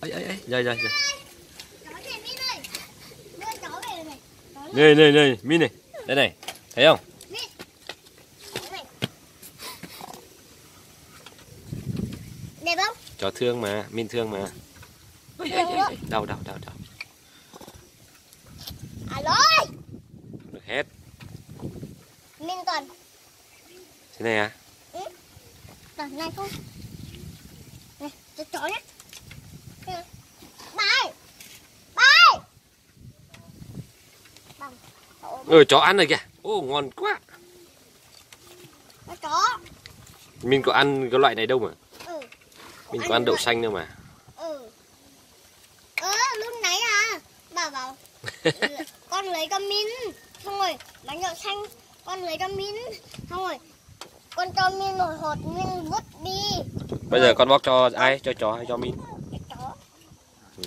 ấy dài dài này này này Min này đây này, thấy không? Đẹp không? Chó thương mà, Min thương mà. Đau đau đau đau. Alo. Được hết. Min còn. Thế này à? Ừ. Còn này không? Này, cho chó nhé. Bay. Bay. Bằng. Ừ, chó ăn rồi kìa. Ô, ngon quá. Nó chó. Min có ăn cái loại này đâu mà. Ừ. Min có ăn đậu xanh đâu mà. Ừ. Lúc nãy à, bà bảo con lấy con Min, xong rồi bánh đậu xanh, con lấy con Min, xong rồi con cho Min một hột, Min vứt đi. Bây giờ con bóc cho ai? Cho chó hay cho Min? Chó. Ừ.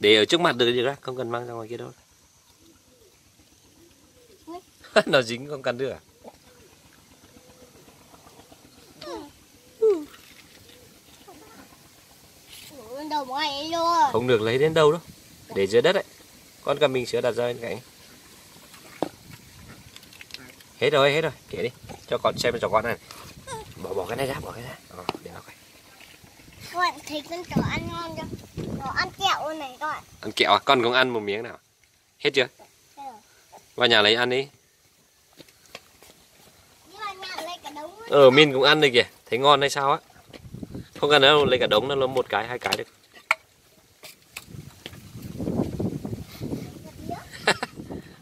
Để ở trước mặt được gì đó, không cần mang ra ngoài kia đâu. Nó dính không cần được à? Không được lấy đến đâu đâu, để dưới đất đấy. Con cầm mình sữa đặt ra bên cạnh. Hết rồi, kể đi. Cho con xem cho con này. Bỏ cái này ra, bỏ cái ra. Ờ, để nó coi. Con thấy con chó ăn ngon chưa? Nó ăn kẹo luôn này các bạn. Ăn kẹo à? Con cũng ăn một miếng nào. Hết chưa? Vào nhà lấy ăn đi. Min cũng ăn đây kìa, thấy ngon hay sao á. Không cần đâu, lấy cả đống nó một cái, hai cái được.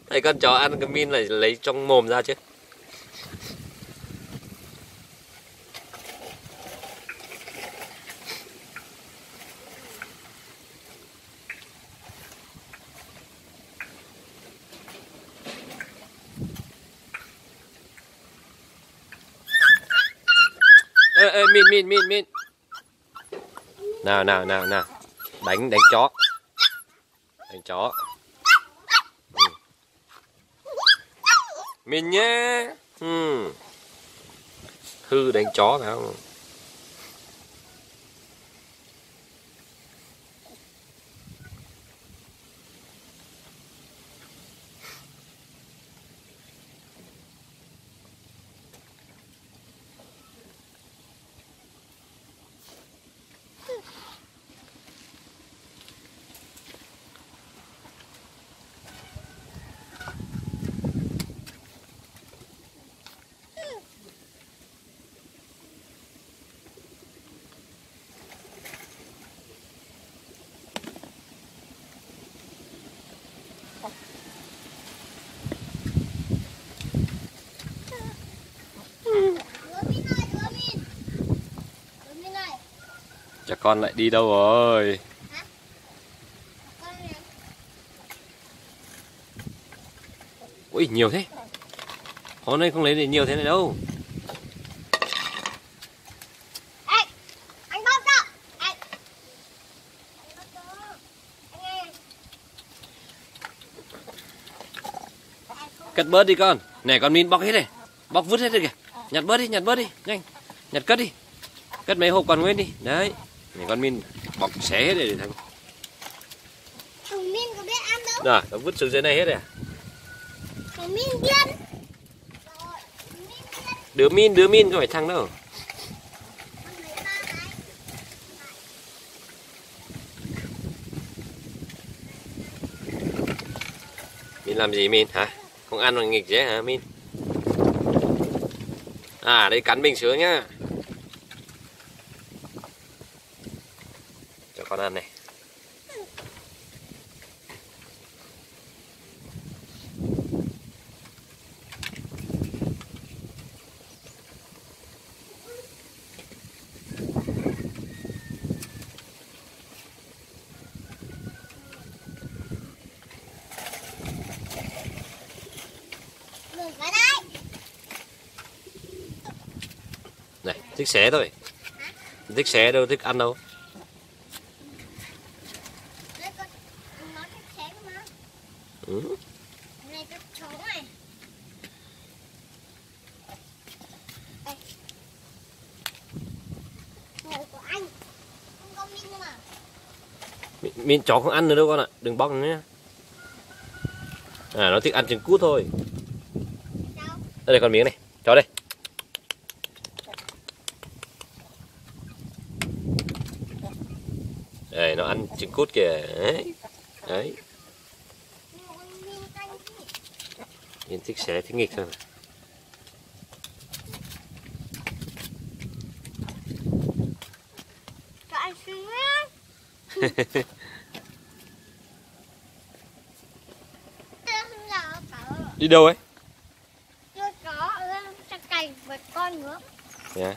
Thấy con chó ăn cái Min lại lấy trong mồm ra chứ. Min. Nào. Đánh chó. Đánh chó. Min nhé. Hư đánh chó phải không? Chả con lại đi đâu rồi? Hả? Con này. Ui, nhiều thế. Hôm nay không lấy được nhiều thế này đâu. Ê, anh bóp cho. Ê. Anh bóp cho. Anh ơi. Cất bớt đi con. Này con Min bóc hết này. Bóc vứt hết rồi kìa. Nhặt bớt đi, nhanh. Nhặt cất đi. Cất mấy hộp còn nguyên đi. Đấy. Này con Min bọc xé hết để thấy không? Thằng Min có biết ăn đâu. Nào, nó vứt xuống dưới này hết rồi à? Thằng Min điên. Đứa Min có phải thằng đâu. Min làm gì Min hả? Không ăn mà nghịch dễ hả Min? À, đây cắn bình sướng nhá. Cho con ăn này. Này, thích xé thôi. Thích xé đâu, thích ăn đâu. Này con chó này. Này của anh. Không có Min mà. Mình chó không ăn nữa đâu con ạ, đừng bóc nữa nhé. À, nó thích ăn trứng cút thôi. Đây con miếng này, chó đây. Đây, nó ăn trứng cút kìa. Đấy, đấy. Mình thích xé thích nghịch thôi. Đi đâu ấy? Chưa có, xe cày với con nữa. Dạ.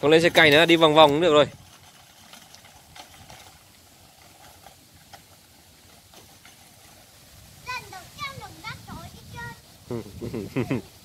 Con lên xe cày nữa, đi vòng vòng cũng được rồi. Lần đầu tiên đừng đắt rồi đi chơi.